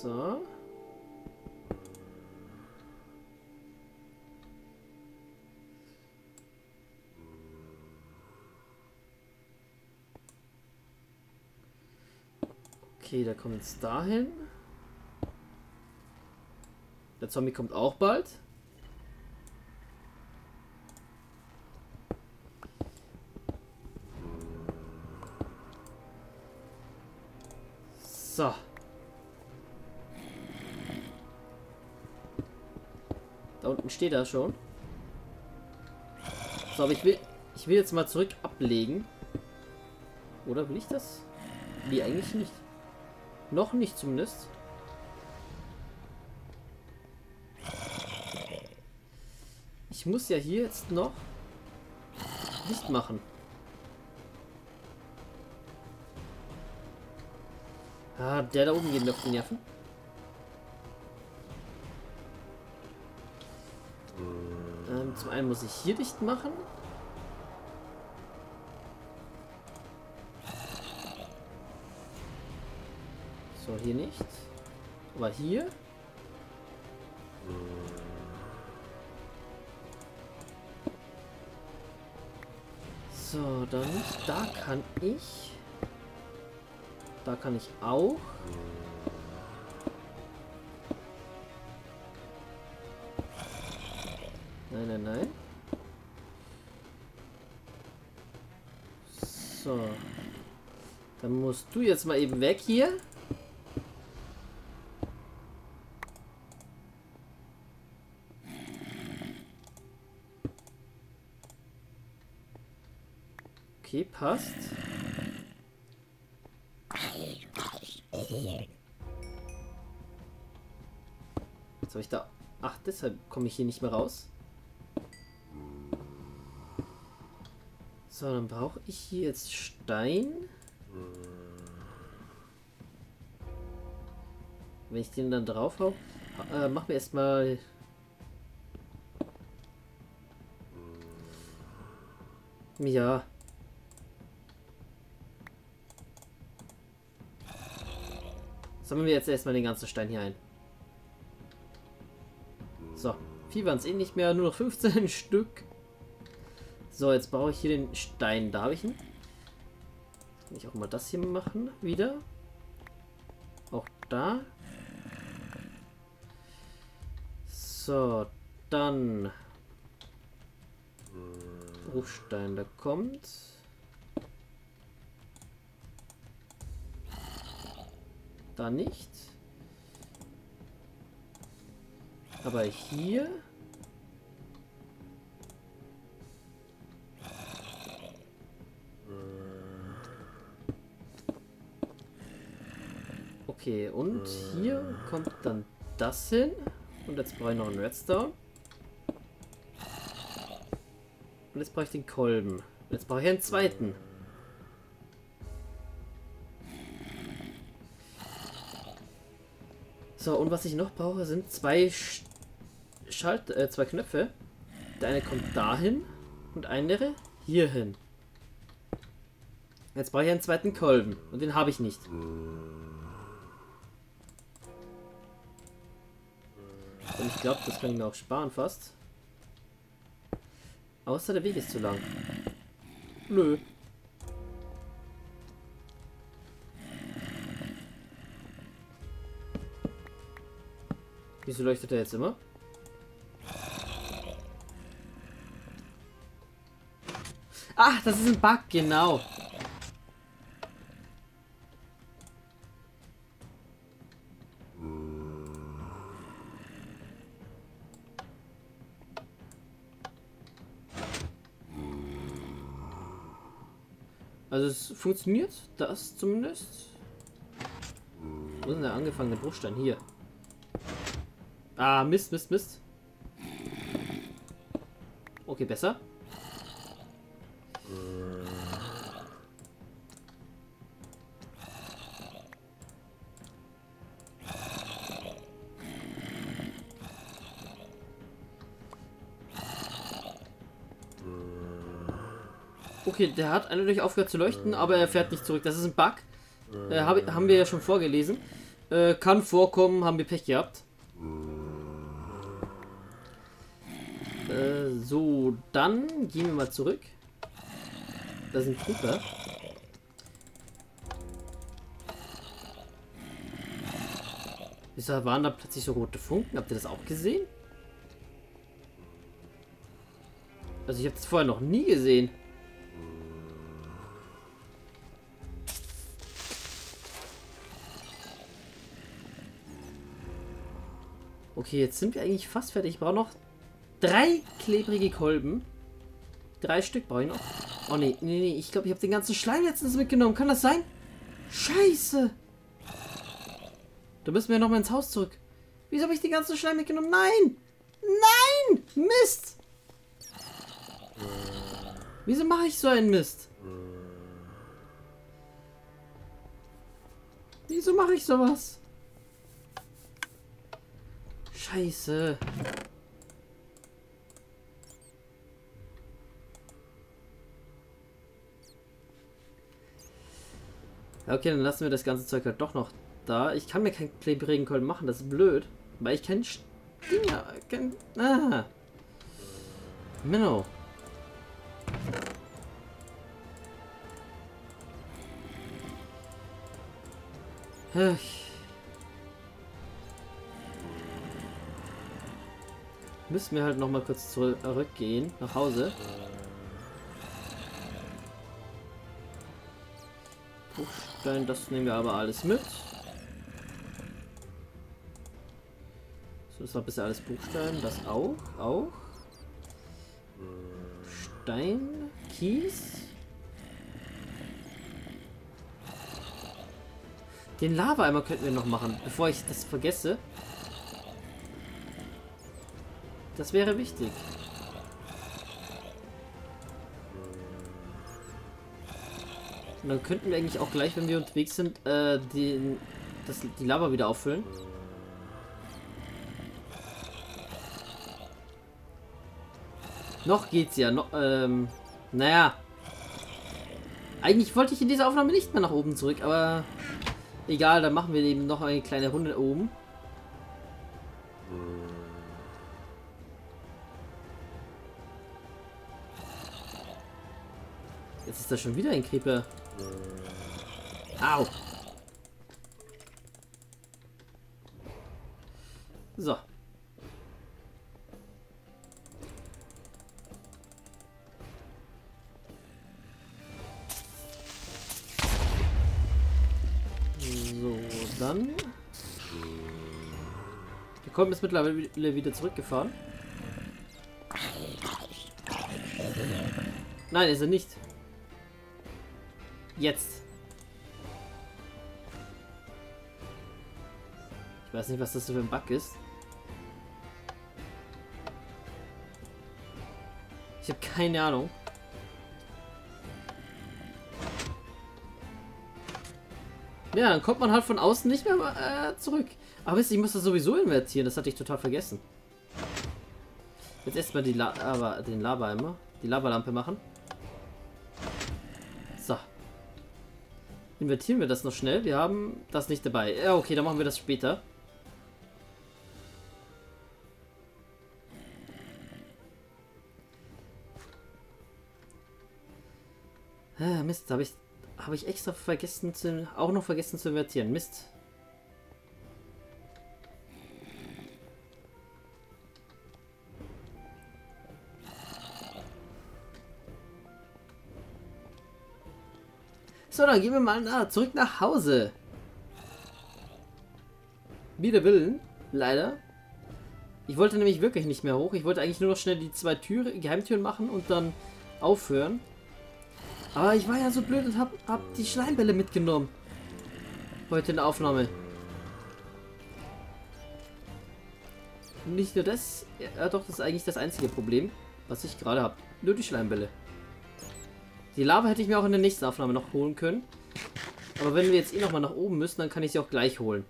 So. Okay, der kommt jetzt dahin. Der Zombie kommt auch bald. So. Da unten steht er schon. So, aber ich will jetzt mal zurück ablegen. Oder will ich das? Nee, eigentlich nicht. Noch nicht zumindest. Ich muss ja hier jetzt noch Licht machen. Ah, der da oben geht mir auf die Nerven. Zum einen muss ich hier Licht machen. So, hier nicht. Aber hier. So, dann da kann ich. Da kann ich auch. Nein, nein, nein. So. Dann musst du jetzt mal eben weg hier. Okay, passt. Jetzt habe ich da... Ach, deshalb komme ich hier nicht mehr raus. So, dann brauche ich hier jetzt Stein. Wenn ich den dann drauf hau, machen wir erstmal... Ja... Sammeln wir jetzt erstmal den ganzen Stein hier ein. So, viel waren es eh nicht mehr, nur noch 15 Stück. So, jetzt brauche ich hier den Stein. Da habe ich ihn. Kann ich auch mal das hier machen, wieder. Auch da. So, dann. Bruchstein, da kommt. Da nicht. Aber hier. Okay, und hier kommt dann das hin. Und jetzt brauche ich noch einen Redstone. Und jetzt brauche ich den Kolben. Und jetzt brauche ich einen zweiten. So, und was ich noch brauche, sind zwei Knöpfe. Der eine kommt dahin und andere hierhin. Jetzt brauche ich einen zweiten Kolben und den habe ich nicht. Und ich glaube, das kann ich mir auch sparen fast. Außer der Weg ist zu lang. Nö. Wieso leuchtet er jetzt immer? Ach, das ist ein Bug, genau. Also es funktioniert, das zumindest. Wo ist denn der angefangene Bruchstein? Hier. Ah, Mist, Mist, Mist. Okay, besser. Okay, der hat eindeutig aufgehört zu leuchten, aber er fährt nicht zurück. Das ist ein Bug. Haben wir ja schon vorgelesen. Kann vorkommen, haben wir Pech gehabt. So, dann gehen wir mal zurück. Da sind Trooper. Wieso waren da plötzlich so rote Funken? Habt ihr das auch gesehen? Also ich habe es vorher noch nie gesehen. Okay, jetzt sind wir eigentlich fast fertig. Ich brauche noch 3 klebrige Kolben. 3 Stück brauche ich noch. Oh nee, nee, nee. Ich glaube, ich habe den ganzen Schleim letztens mitgenommen. Kann das sein? Scheiße! Da müssen wir nochmal ins Haus zurück. Wieso habe ich den ganzen Schleim mitgenommen? Nein! Nein! Mist! Wieso mache ich so einen Mist? Wieso mache ich sowas? Scheiße. Okay, dann lassen wir das ganze Zeug halt doch noch da. Ich kann mir keinen klebrigen Kolben machen, das ist blöd. Weil ich keinen Stinger... Ah. Minnow. Müssen wir halt noch mal kurz zurückgehen nach Hause. Buchstein, das nehmen wir aber alles mit. So, das war bisher alles Buchstein, das auch, auch. Stein, Kies. Den Lava-Eimer könnten wir noch machen, bevor ich das vergesse. Das wäre wichtig. Und dann könnten wir eigentlich auch gleich, wenn wir unterwegs sind, die Lava wieder auffüllen. Noch geht's ja. Noch, naja. Eigentlich wollte ich in dieser Aufnahme nicht mehr nach oben zurück, aber... Egal, dann machen wir eben noch eine kleine Runde oben. Jetzt ist da schon wieder ein Creeper. Au! So. Dann. Der Kolben ist mittlerweile wieder zurückgefahren. Nein, ist er nicht. Jetzt. Ich weiß nicht, was das für ein Bug ist. Ich habe keine Ahnung. Ja, dann kommt man halt von außen nicht mehr zurück. Aber wisst ihr, ich muss das sowieso invertieren. Das hatte ich total vergessen. Jetzt erstmal die Lavalampe machen. So. Invertieren wir das noch schnell. Wir haben das nicht dabei. Ja, okay, dann machen wir das später. Ah, Mist, da habe ich... Habe ich extra vergessen zu invertieren. Mist. So, dann gehen wir mal zurück nach Hause. Wider Willen, leider. Ich wollte nämlich wirklich nicht mehr hoch. Ich wollte eigentlich nur noch schnell die 2 Türen, Geheimtüren machen und dann aufhören. Aber ich war ja so blöd und hab die Schleimbälle mitgenommen. Heute in der Aufnahme. Nicht nur das, ja doch, das ist eigentlich das einzige Problem, was ich gerade habe. Nur die Schleimbälle. Die Lava hätte ich mir auch in der nächsten Aufnahme noch holen können. Aber wenn wir jetzt eh nochmal nach oben müssen, dann kann ich sie auch gleich holen.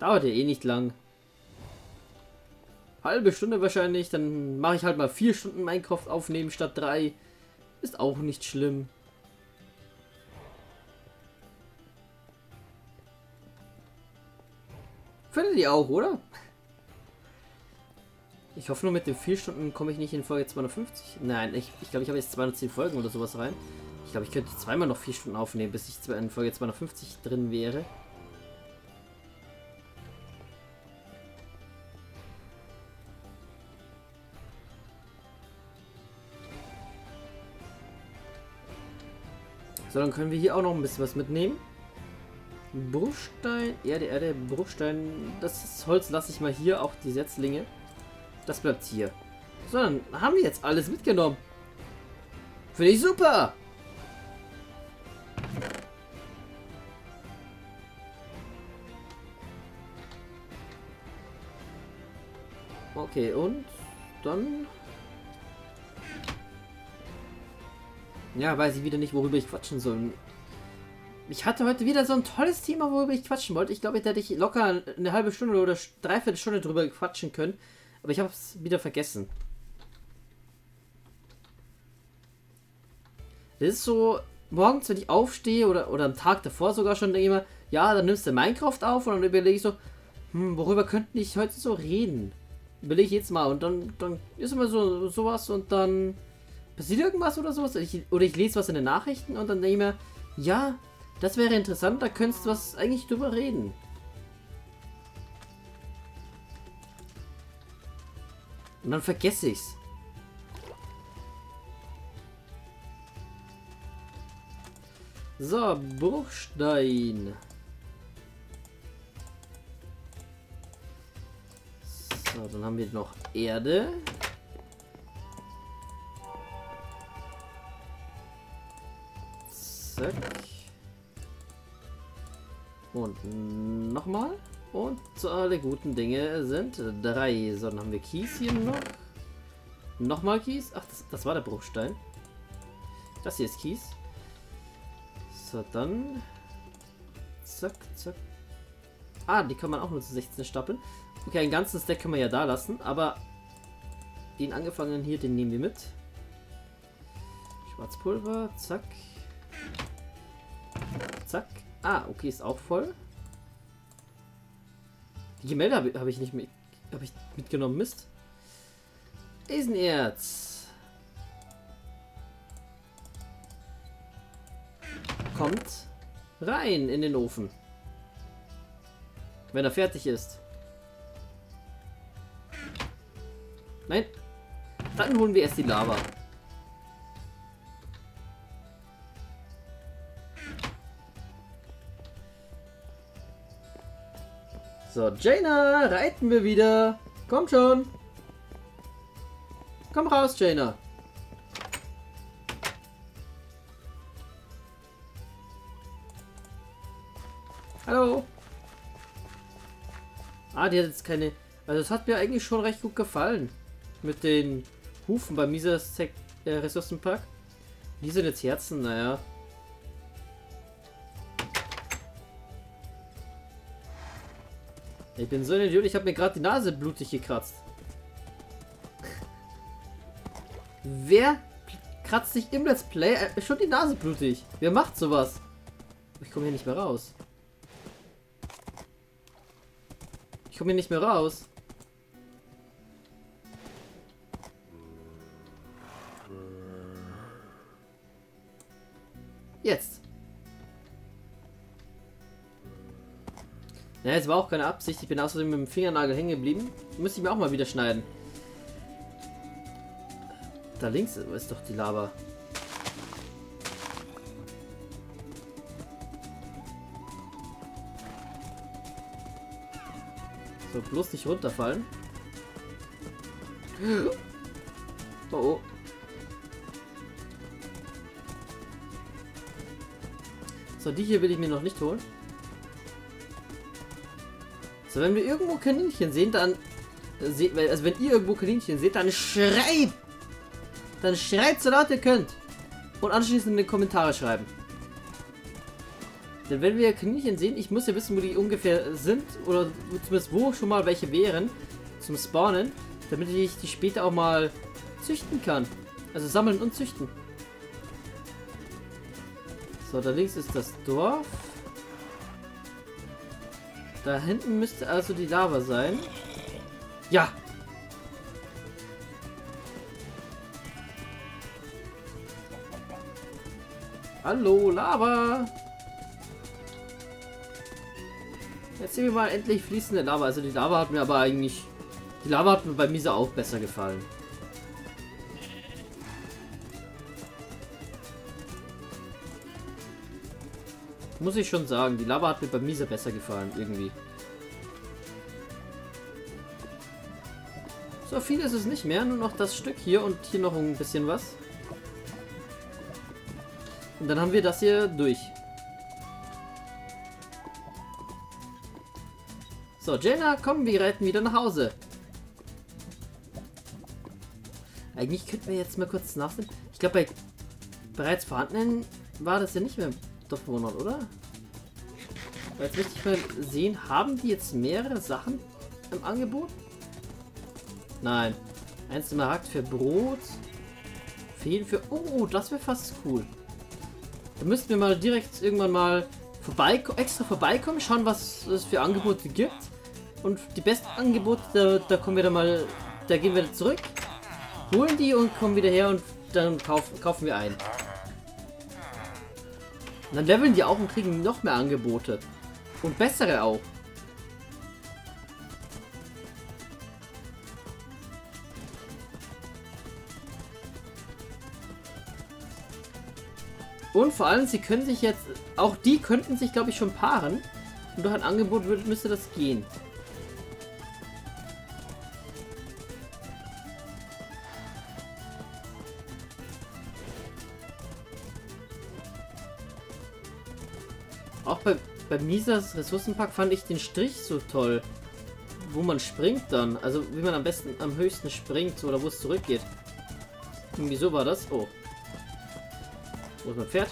Dauert ja eh nicht lang. halbe Stunde wahrscheinlich. Dann mache ich halt mal 4 Stunden Minecraft aufnehmen statt 3. Ist auch nicht schlimm. Findet ihr auch, oder? Ich hoffe nur, mit den 4 Stunden komme ich nicht in Folge 250. Nein, ich glaube, ich habe jetzt 210 Folgen oder sowas rein. Ich glaube, ich könnte zweimal noch 4 Stunden aufnehmen, bis ich in Folge 250 drin wäre. So, dann können wir hier auch noch ein bisschen was mitnehmen. Bruchstein, Erde, Erde, Bruchstein. Das Holz lasse ich mal hier, auch die Setzlinge. Das bleibt hier. So, dann haben wir jetzt alles mitgenommen. Finde ich super. Okay, und dann... Ja, weiß ich wieder nicht, worüber ich quatschen soll. Ich hatte heute wieder so ein tolles Thema, worüber ich quatschen wollte. Ich glaube, da hätte ich locker eine halbe Stunde oder 3/4 Stunde drüber quatschen können. Aber ich habe es wieder vergessen. Das ist so, morgens, wenn ich aufstehe oder am Tag davor sogar schon, denke ich immer, ja, dann nimmst du Minecraft auf und dann überlege ich so, worüber könnte ich heute so reden? Überlege ich jetzt mal und dann ist immer so sowas und dann passiert irgendwas oder sowas. Oder ich lese was in den Nachrichten und dann denke ich mir, ja, das wäre interessant, da könntest du was eigentlich drüber reden. Und dann vergesse ich's. So, Bruchstein. So, dann haben wir noch Erde. Zack. Und nochmal. Und alle guten Dinge sind 3. So, dann haben wir Kies hier noch. Nochmal Kies. Ach, das war der Bruchstein. Das hier ist Kies. So, dann... Zack, zack. Ah, die kann man auch nur zu 16 stapeln. Okay, einen ganzen Stack können wir ja da lassen, aber den angefangenen hier, den nehmen wir mit. Schwarzpulver, zack. Zack. Ah, okay, ist auch voll. Die Gemälde habe ich nicht mitgenommen, Mist. Eisenerz. Kommt rein in den Ofen. Wenn er fertig ist. Nein. Dann holen wir erst die Lava. So, Jayna, reiten wir wieder. Komm schon. Komm raus, Jayna. Hallo. Ah, die hat jetzt keine... Also es hat mir eigentlich schon recht gut gefallen. Mit den Hufen beim Misas Ressourcenpack. Die sind jetzt Herzen, naja. Ich bin so ein Idiot, ich habe mir gerade die Nase blutig gekratzt. Wer kratzt sich im Let's Play schon die Nase blutig? Wer macht sowas? Ich komme hier nicht mehr raus. Ich komme hier nicht mehr raus. Jetzt. Naja, es war auch keine Absicht. Ich bin außerdem mit dem Fingernagel hängen geblieben. Müsste ich mir auch mal wieder schneiden. Da links ist doch die Lava. So, bloß nicht runterfallen. Oh oh. So, die hier will ich mir noch nicht holen. So, wenn wir irgendwo Kaninchen sehen, dann... Also wenn ihr irgendwo Kaninchen seht, dann schreibt! Dann schreit so laut ihr könnt! Und anschließend in die Kommentare schreiben. Denn wenn wir Kaninchen sehen, ich muss ja wissen, wo die ungefähr sind. Oder zumindest wo schon mal welche wären. Zum Spawnen. damit ich die später auch mal züchten kann. Also sammeln und züchten. So, da links ist das Dorf. Da hinten müsste also die Lava sein. Ja! Hallo, Lava! Jetzt sehen wir mal endlich fließende Lava. Also die Lava hat mir aber eigentlich... Die Lava hat mir bei Misa auch besser gefallen. Muss ich schon sagen, die Lava hat mir bei Misa besser gefallen, irgendwie. So viel ist es nicht mehr, nur noch das Stück hier und hier noch ein bisschen was. Und dann haben wir das hier durch. So, Jayna, komm, wir reiten wieder nach Hause. Eigentlich könnten wir jetzt mal kurz nachsehen. Ich glaube, bei bereits vorhandenen war das ja nicht mehr Dorfbewohnern, oder? Weil jetzt möchte ich mal sehen, haben die jetzt mehrere Sachen im Angebot? Nein. Eins Smaragd für Brot. Fehlen für... Oh, das wäre fast cool. Da müssten wir mal direkt irgendwann mal extra vorbeikommen, schauen, was es für Angebote gibt. Und die besten Angebote, da kommen wir dann mal, da gehen wir zurück, holen die und kommen wieder her und dann kaufen wir ein. Und dann leveln die auch und kriegen noch mehr Angebote. Und bessere auch. Und vor allem, sie können sich jetzt, auch die könnten sich, glaube ich, schon paaren. Und durch ein Angebot müsste das gehen. Auch bei Misas Ressourcenpack fand ich den Strich so toll. Wo man springt dann. Also, wie man am besten, am höchsten springt oder wo es zurückgeht. Irgendwie so war das. Oh. Wo ist mein Pferd?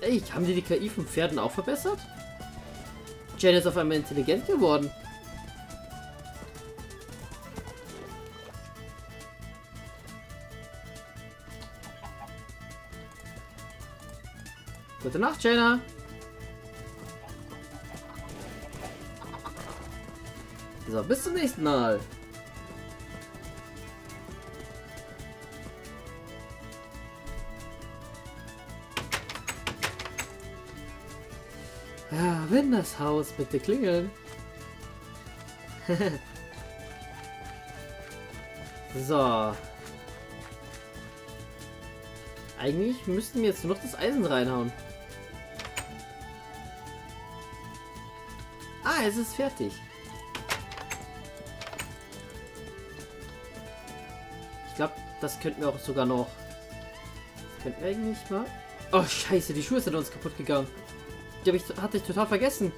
Ey, haben die KI von Pferden auch verbessert? Jayna ist auf einmal intelligent geworden. Gute Nacht, Jayna. So, bis zum nächsten Mal. Wenn das Haus bitte klingeln. So. Eigentlich müssten wir jetzt nur noch das Eisen reinhauen. Ah, es ist fertig. Ich glaube, das könnten wir auch sogar noch. Könnten wir eigentlich mal... Oh, scheiße, die Schuhe sind uns kaputt gegangen. Die hatte ich total vergessen,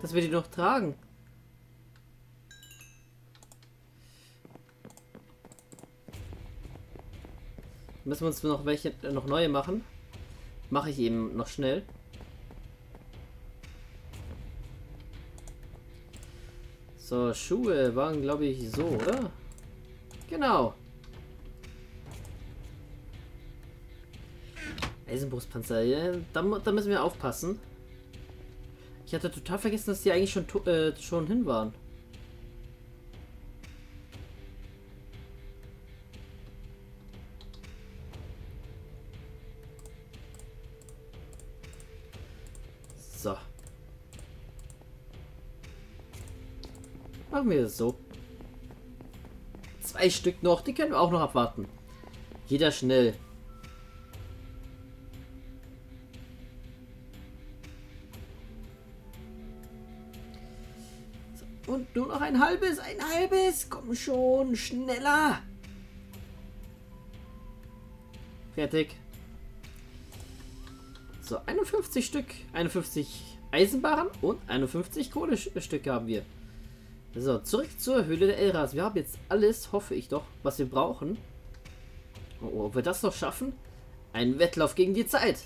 dass wir die noch tragen. Müssen wir uns noch welche, noch neue machen. Mache ich eben noch schnell. So, Schuhe waren, glaube ich, so, oder? Genau. Eisenbrustpanzer, ja, da müssen wir aufpassen. Ich hatte total vergessen, dass die eigentlich schon hin waren. So. Machen wir das so. 2 Stück noch, die können wir auch noch abwarten. Jeder schnell. Und nur noch ein halbes, komm schon, schneller. Fertig. So, 51 Stück, 51 Eisenbarren und 51 Kohlestücke haben wir. So, zurück zur Höhle der Elras. Wir haben jetzt alles, hoffe ich doch, was wir brauchen. Oh, ob wir das noch schaffen? Ein Wettlauf gegen die Zeit.